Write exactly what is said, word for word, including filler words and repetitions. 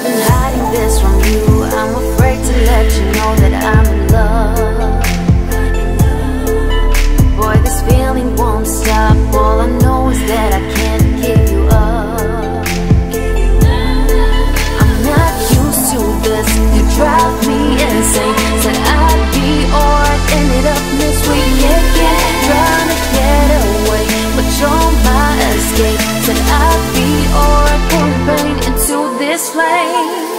I've been hiding this from you. I'm afraid to let you know that I'm in love. Boy, this feeling won't stop. All I know is that I can't give you up. I'm not used to this. You drive me insane. Said I'd be alright, ended up this week again. Trying to get away, but you're my escape. Said I'd be alright, pouring pain into this flame.